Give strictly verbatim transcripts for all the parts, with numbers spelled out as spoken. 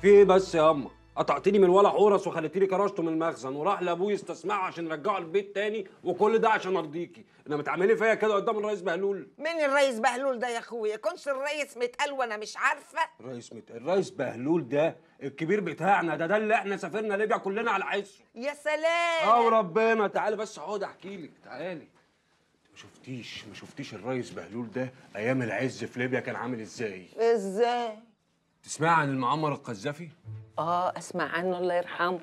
في ايه بس يا اما؟ قطعتني من ولا حورس وخليتيلي كراشته من المخزن وراح لابويا يستسمعه عشان رجعه البيت تاني، وكل ده عشان ارضيكي، انما تعملي فيا كده قدام الرئيس بهلول. مين الرئيس بهلول ده يا اخويا؟ كنش الرئيس متقال وانا مش عارفه. الرئيس متقال؟ الرئيس بهلول ده الكبير بتاعنا، ده ده اللي احنا سافرنا ليبيا كلنا على عزه. يا سلام. اه وربنا. تعالي بس اقعدي احكي لك، تعالي. ما شفتيش ما شفتيش الرئيس بهلول ده ايام العز في ليبيا كان عامل ازاي؟ ازاي؟ تسمعي عن المعمر القذافي؟ اه اسمع عنه الله يرحمه.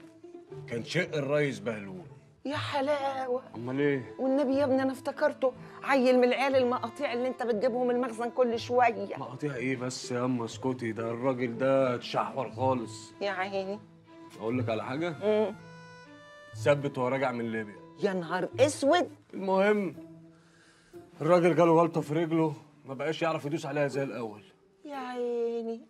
كان شق الريس بهلول. يا حلاوه. امال ايه؟ والنبي يا ابني انا افتكرته عيل من العيال المقاطيع اللي انت بتجيبهم المخزن كل شويه. مقاطيع ايه بس يا اما؟ اسكتي، ده الراجل ده اتشحور خالص. يا عيني. اقول لك على حاجه؟ امم ثبت وهو راجع من ليبيا. يا نهار اسود. المهم الراجل جاله غلطه في رجله، ما بقاش يعرف يدوس عليها زي الاول. يا عيني.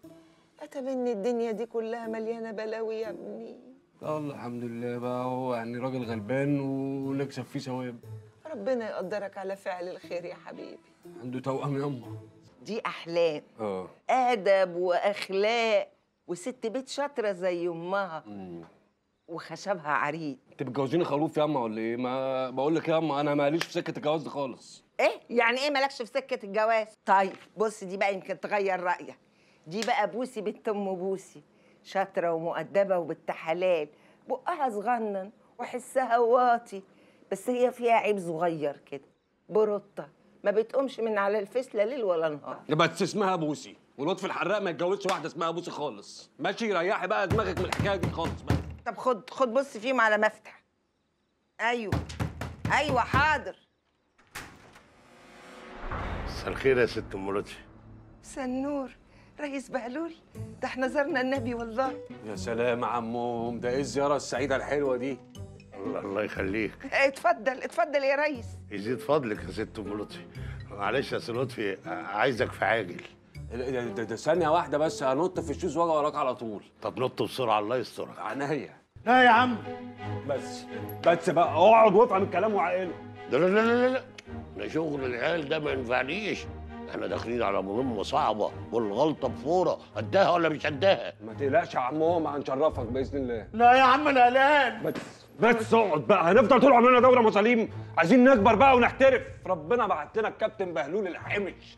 أتمنى الدنيا دي كلها مليانة بلاوي يا ابني. الله الحمد لله بقى، هو يعني راجل غلبان ونكسب فيه ثواب. ربنا يقدرك على فعل الخير يا حبيبي. عنده توأم يما. دي أحلام. اه. آدب وأخلاق وست بيت شاطرة زي يمها. امم. وخشبها عريق. أنت بتجوزيني خروف يما ولا إيه؟ ما بقول لك يما أنا ماليش في سكة الجواز دي خالص. إيه؟ يعني إيه مالكش في سكة الجواز؟ طيب بص دي بقى يمكن تغير رأيك. دي بقى بوسي بنت ام بوسي، شاطره ومؤدبه وبنت حلال، بقها صغنن وحسها واطي، بس هي فيها عيب صغير كده، بروطه، ما بتقومش من على الفيس لا ليل ولا نهار. بس اسمها بوسي، ولطفي الحراق ما يتجوزش واحده اسمها بوسي خالص. ماشي، ريحي بقى دماغك من الحكايه دي خالص بقى. طب خد خد بص فيهم على مفتح. ايوه ايوه حاضر. مساء الخير يا ست ام لطفي. مساء النور ريس بهلول، ده احنا زرنا النبي والله. يا سلام عموم، ده ايه الزياره السعيده الحلوه دي؟ الله الله يخليك. اتفضل اتفضل يا ريس. يزيد فضلك يا ست ام لطفي. معلش يا ست لطفي عايزك في عاجل. ده ده ثانيه واحده بس، هنط في الشوز واجي وراك على طول. طب نط بسرعه الله يسترك. عينيا. لا يا عم بس بس بقى اقعد وافهم الكلام وعقله. لا لا لا لا لا، شغل العيال ده ما ينفعنيش. احنا داخلين على مهمه صعبه والغلطه بفوره، قدها ولا مش قدها؟ ما تقلقش يا عمو، هنشرفك باذن الله. لا يا عم انا قلقان. بس بس اقعد بقى، هنفضل طول عمرنا دوره مصاليم؟ عايزين نكبر بقى ونحترف. ربنا بعت لنا الكابتن بهلول الحمش،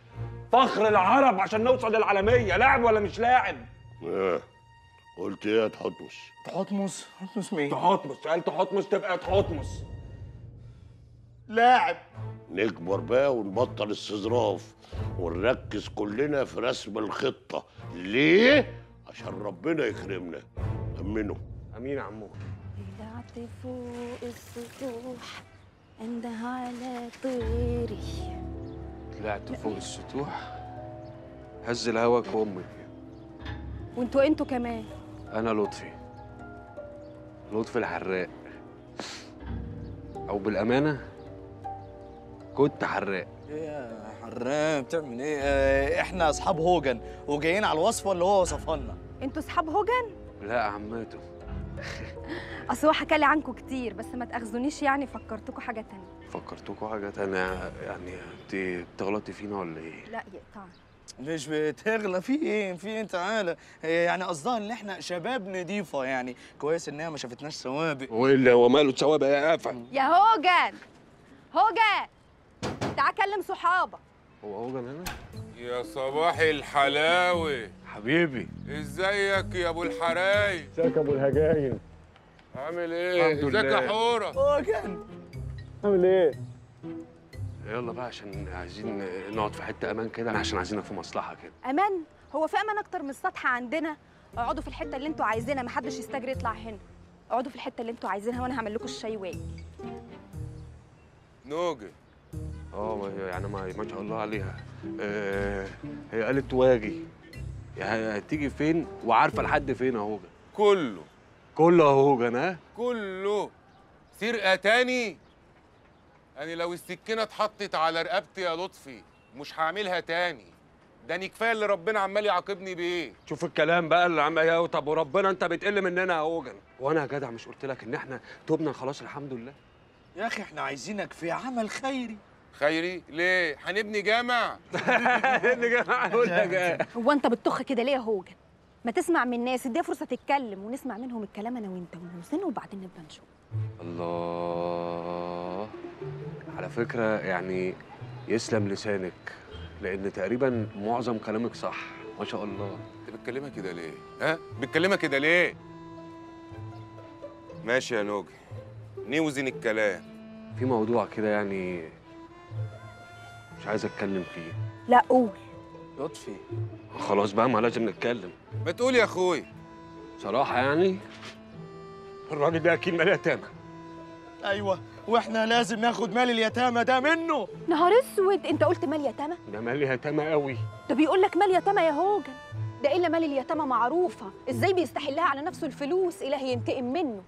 فخر العرب، عشان نوصل للعالميه. لاعب ولا مش لاعب؟ ايه قلت ايه يا تحطمس؟ تحطمس؟ تحطمس مين؟ تحطمس، قال تحطمس تبقى تحطمس. لاعب. نكبر بقى ونبطل استظراف ونركز كلنا في رسم الخطه. ليه؟ عشان ربنا يكرمنا. امنوا. امين يا عمو. طلعت فوق السطوح انده على طيري. طلعت فوق السطوح هز الهواك وامي. وانتوا انتوا كمان. انا لطفي لطفي الحراق، او بالامانه كنت حراق. ايه يا حراق بتعمل ايه؟ اه احنا اصحاب هوجان وجايين على الوصفه اللي هو وصفها لنا. انتوا اصحاب هوجان؟ لا عمته. اصل هو حكى لي عنكم كتير، بس ما تاخذونيش يعني، فكرتكم حاجه ثانيه. فكرتكم حاجه ثانيه يعني؟ انت بتغلطي فينا ولا ايه؟ لا يقطعني. مش بتغلى في ايه؟ في ايه؟ تعالى يعني قصدها ان احنا شباب نضيفه يعني، كويس ان هي ما شافتناش سوابق. والا هو ماله سوابق يا قفا؟ يا هوجان هوجان تعال كلم صحابك. هو هوجان هنا؟ يا صباح الحلاوه حبيبي. ازيك يا ابو الحرايق؟ ازيك يا ابو الهجاين؟ عامل ايه؟ ازيك يا حوره؟ هوجان عامل ايه؟ يلا بقى عشان عايزين نقعد في حته امان كده، عشان عايزينها في مصلحه كده. امان؟ هو في امان اكتر من السطح عندنا؟ اقعدوا في الحته اللي انتوا عايزينها، محدش يستجري يطلع هنا. اقعدوا في الحته اللي انتوا عايزينها وانا هعمل لكم الشاي واجي. نوجه. اه يعني ما شاء الله عليها. آه هي قالت واجي، يعني هتيجي فين وعارفه لحد فين يا هوجان؟ كله كله يا هوجان. ها؟ كله سرقه تاني؟ يعني لو السكينه اتحطت على رقبتي يا لطفي مش هعملها تاني، ده انا كفايه اللي ربنا عمال يعاقبني بيه. شوف الكلام بقى اللي عمال ايه. طب وربنا انت بتقل مننا يا هوجان. وانا يا جدع مش قلت لك ان احنا تبنا خلاص الحمد لله؟ يا اخي احنا عايزينك في عمل خيري. خيري؟ ليه؟ هنبني جامع؟ هنبني جامع. هو انت بتطخ كده ليه يا هوجان؟ ما تسمع من الناس، اديها فرصه تتكلم ونسمع منهم الكلام انا وانت ونوزنه وبعدين نبقى نشوف. الله، على فكره يعني يسلم لسانك، لان تقريبا معظم كلامك صح ما شاء الله. انت بتكلمها كده ليه؟ ها؟ بتكلمها كده ليه؟ ماشي يا نوجي، نوزن الكلام. في موضوع كده يعني مش عايز اتكلم فيه. لا قول لطفي. خلاص بقى، ما لازم نتكلم. ما تقول يا اخويا صراحه، يعني الراجل ده اكيد مال يتامى. ايوه، واحنا لازم ناخد مال اليتامى ده منه. نهار اسود، انت قلت مال يتامى؟ ده مال يتامى قوي. ده بيقول لك مال يتامى يا هوجان، ده الا مال اليتامى معروفه ازاي بيستحلها على نفسه الفلوس. الهي ينتقم منه.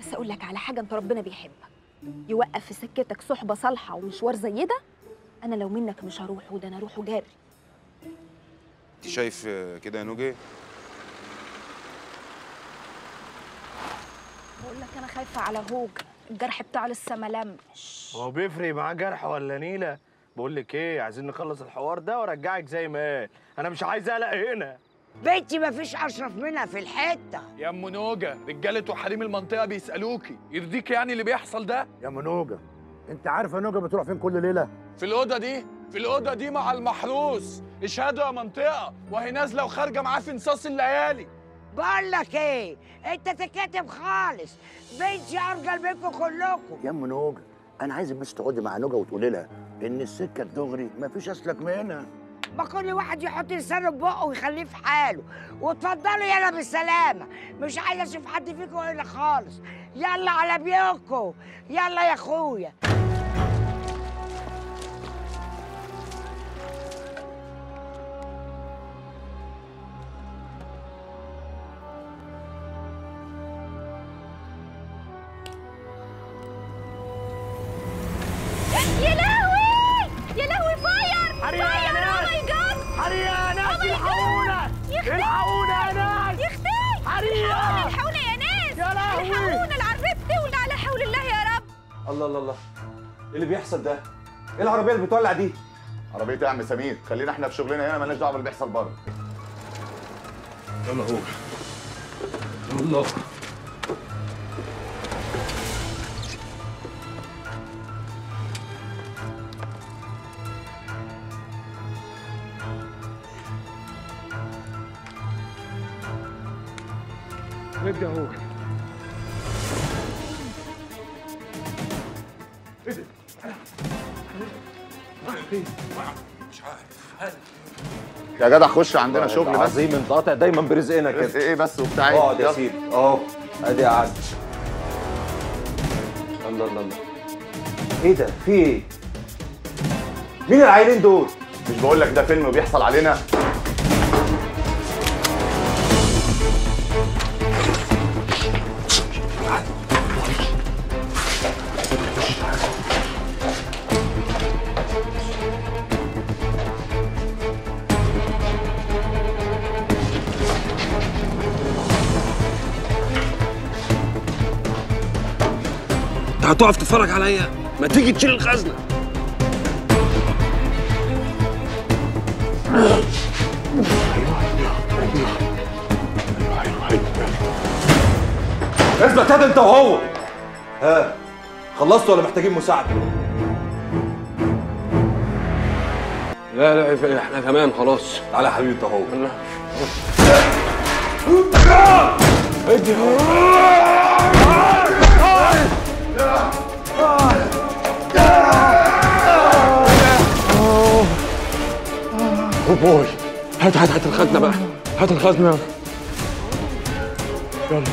بس اقول لك على حاجه، انت ربنا بيحبك، يوقف في سكتك صحبه صالحه ومشوار زي ده انا لو منك مش هروح، وده انا اروحه جاري. انت شايف كده يا نوجي؟ بقول لك انا خايفه على هوجان، الجرح بتاعه لسه ما لمش. هو بيفرق معاه جرح ولا نيله؟ بقول لك ايه، عايزين نخلص الحوار ده وارجعك زي ما قال. انا مش عايز اقلق هنا. بنتي مفيش اشرف منها في الحته. يا ام نوجه، رجاله وحريم المنطقه بيسالوكي، يرضيكي يعني اللي بيحصل ده؟ يا ام نوجه، انت عارفه يا نوجه بتروح فين كل ليله؟ في الاوضه دي، في الاوضه دي مع المحروس. اشهدوا يا منطقه، وهي نازله وخارجه معاه في نصاص الليالي. بقول لك ايه، انت تتكاتب خالص، بنتي ارجل منكم كلكم. يا ام نوجه، انا عايزك بس تقعدي مع نوجه وتقولي لها ان السكه دغري مفيش اسلك منها. ما كل واحد يحط لسانه في بقه ويخليه في حاله، واتفضلوا يلا بالسلامه، مش عايزه اشوف حد فيكم الا خالص، يلا على بيوتكم، يلا يا اخويا. الله الله الله، ايه اللي بيحصل ده؟ ايه العربيه اللي بتولع دي؟ عربيه ايه يا عم سمير؟ خلينا احنا في شغلنا هنا، مالناش دعوه باللي بيحصل بره. يلا هوجان. الله، ابدا يا هوجان. مش عارف يا جدع، خش عندنا شغل بس. عظيم، انت قاطع دايما برزقنا كده. ايه بس وبتاع؟ اقعد يا سيدي اهو، ادي قعدت. الله الله الله، ايه ده؟ في ايه؟ مين العيلين دول؟ مش بقول لك ده فيلم وبيحصل علينا؟ هتقف تتفرج عليا؟ ما تيجي تشيل الخزنه. اثبت هذا انت وهو. ها، خلصتوا ولا محتاجين مساعده؟ لا لا احنا تمام خلاص. تعالى يا حبيبي انت وهو. ادي بوي، هات هات هات الخزنة بقى، هات الخزنة يلا.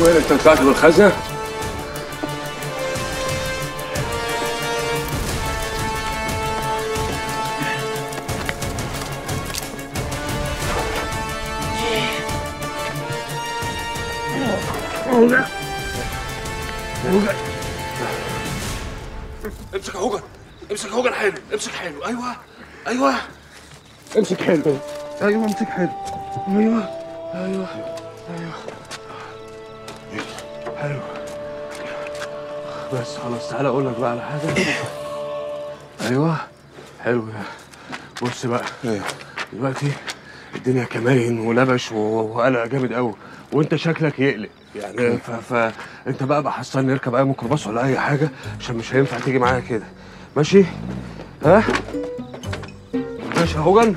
وين انت طلعت بالخزنه؟ هوجان امسك يا هوجان امسك يا هوجان حلو امسك حلو ايوه ايوه امسك حلو ايوه امسك حلو ايوه ايوه ايوه حلو بس خلاص تعالى اقول لك بقى على حاجه. ايوه حلو ده. بص بقى ايوه دلوقتي الدنيا كماين ولبش وقلق جامد قوي وانت شكلك يقلق يعني إيه؟ فانت بقى بحصل نركب اي ميكروباص ولا اي حاجه عشان مش هينفع تيجي معايا كده ماشي؟ ها؟ ماشي يا هوجان؟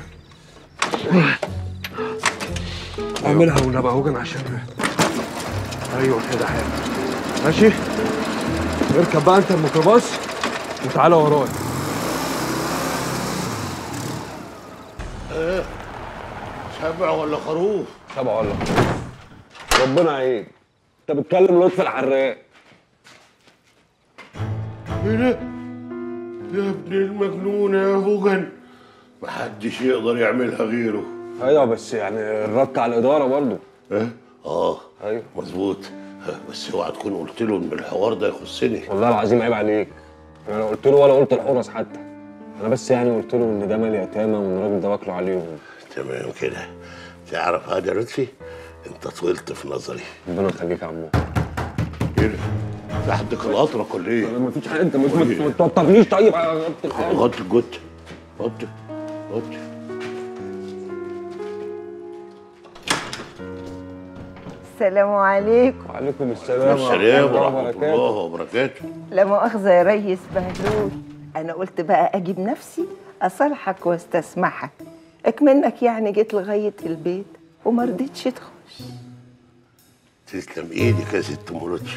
اعملها ولا بقى هوجان عشان ايوه كده حلو ماشي؟ اركب بقى انت الميكروباص وتعالى ورايا. ايه؟ شبع ولا خروف؟ شبع ولا خروف؟ ربنا عينك انت بتكلم لطفي الحراق. ايه ده؟ يا ابن المجنون يا هوجان محدش يقدر يعملها غيره. ايوه بس يعني الرد على الاداره برضه. ايه؟ اه ايوه مظبوط بس اوعى تكون قلت له ان الحوار ده يخصني. والله العظيم عيب عليك انا لا قلت له ولا قلت لحورس حتى انا بس يعني قلت له ان ده مال يتامى وان الراجل ده واكله عليهم. تمام كده تعرف هذا يا لطفي انت طولت في نظري. ربنا يخليك يا عمو. ايه ده؟ تحدك الاطرق ولا ايه؟ مفيش حاجه انت ما توترنيش طيب غطي الجت غطي غطي. السلام عليكم. وعليكم السلام السلام ورحمه الله وبركاته. لا مؤاخذه يا ريس بهلول انا قلت بقى اجيب نفسي اصالحك واستسمحك اكمنك يعني جيت لغايه البيت وما رضيتش تخش. تسلم ايدك يا ست مولودتي.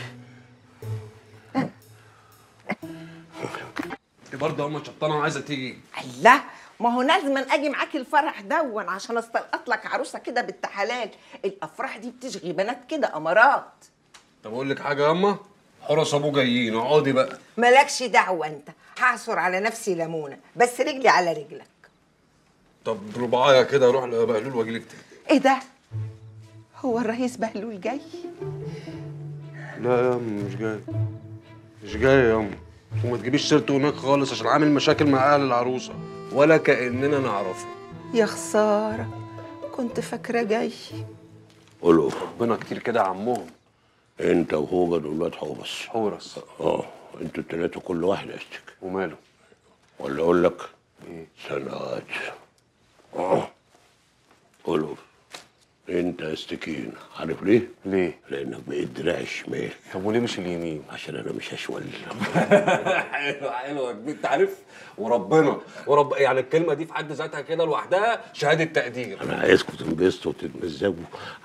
برضه هم شبطانه وعايزه تيجي. الله ما هو لازم اجي معاكي الفرح دون عشان استلقط لك عروسه كده بنت حلال، الافراح دي بتشغي بنات كده امارات. طب اقول لك حاجه يا اما حرس ابوه جايين اقعدي بقى. مالكش دعوه انت، هعصر على نفسي ليمونه، بس رجلي على رجلك. طب رباعيه كده اروح لبهلول واجي لك تاني. ايه ده؟ هو الرئيس بهلول جاي؟ لا يا امي مش جاي. مش جاي يا امي وما تجيبيش سيرته هناك خالص عشان عامل مشاكل مع اهل العروسه ولا كاننا نعرفه. يا خساره كنت فاكره جاي. قولوا ربنا كتير كده عمهم. انت وهوجان والواد حورس. حورس اه انتوا الثلاثه كل واحد اشتك. وماله؟ ولا اقول لك؟ ايه؟ سنوات اه قولوا انت يا استكين عارف ليه؟ ليه؟ لانك بقيت دراعي الشمال. طب وليه مش اليمين؟ عشان انا مش هشول. حلو حلو انت عارف وربنا ورب يعني الكلمه دي في حد ذاتها كده لوحدها شهاده تقدير. انا عايزكم تنبسطوا وتتمزجوا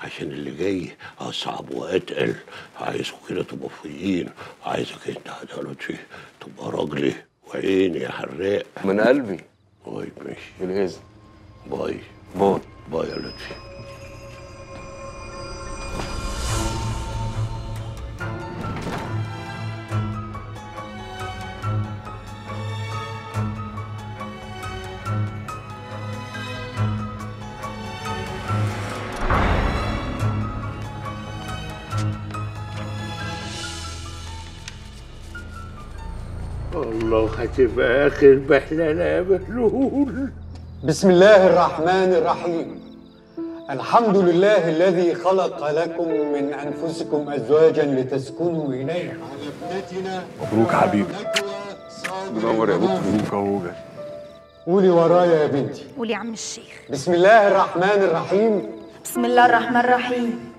عشان اللي جاي اصعب واتقل عايزكم كده تبقوا فيين عايزك انت يا لطفي تبقى راجلي وعيني يا حراق. من قلبي. طيب ماشي. بالهزم. باي. باي. باي يا لطفي. الله هتبقى اخر بحلانه يا بهلول. بسم الله الرحمن الرحيم. الحمد لله الذي خلق لكم من انفسكم ازواجا لتسكنوا اليها. مبروك حبيبي. منور يا بنت. مبروك يا هوجان. قولي ورايا يا بنتي. قولي يا عم الشيخ. بسم الله الرحمن الرحيم. بسم الله الرحمن الرحيم.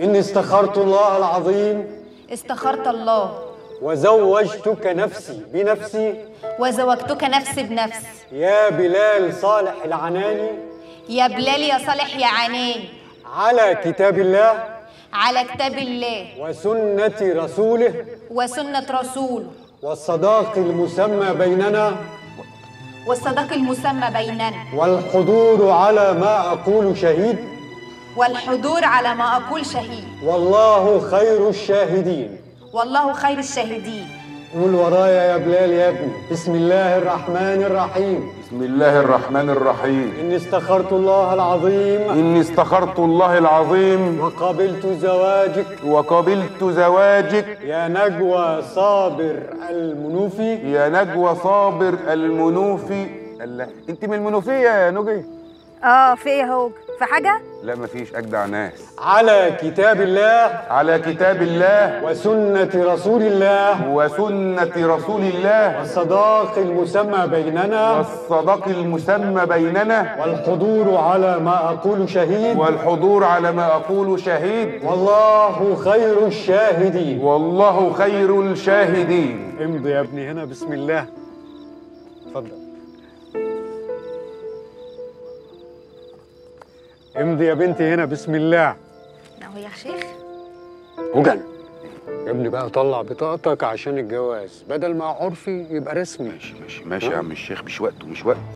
اني استخرت الله العظيم. استخرت الله. وزوجتك نفسي بنفسي وزوجتك نفسي بنفسي يا بلال صالح العناني يا بلال يا صالح يا عناني على كتاب الله على كتاب الله وسنة رسوله وسنة رسوله والصداق المسمى بيننا والصداق المسمى بيننا والحضور على ما أقول شهيد والحضور على ما أقول شهيد والله خير الشاهدين والله خير الشاهدين قول ورايا يا بلال يا ابني. بسم الله الرحمن الرحيم. بسم الله الرحمن الرحيم. إني استخرت الله العظيم. إني استخرت الله العظيم. وقبلت زواجك. وقبلت زواجك. يا نجوى صابر المنوفي. يا نجوى صابر المنوفي. الله، أنت من المنوفية يا نجي؟ آه، في إيه هوج؟ في حاجة؟ لا مفيش، أجدع ناس. على كتاب الله. على كتاب الله وسنة رسول الله. وسنة رسول الله والصداق المسمى بيننا. والصداق المسمى بيننا والحضور على ما أقول شهيد. والحضور على ما أقول شهيد. والله خير الشاهدين. والله خير الشاهدين. امضي يا ابني هنا. بسم الله. اتفضل. امضي يا بنتي هنا. بسم الله. ناوي يا شيخ؟ هوجان يا ابني بقى، طلع بطاقتك عشان الجواز، بدل ما عرفي يبقى رسمي. ماشي ماشي ماشي يا عم الشيخ، مش وقته مش وقته.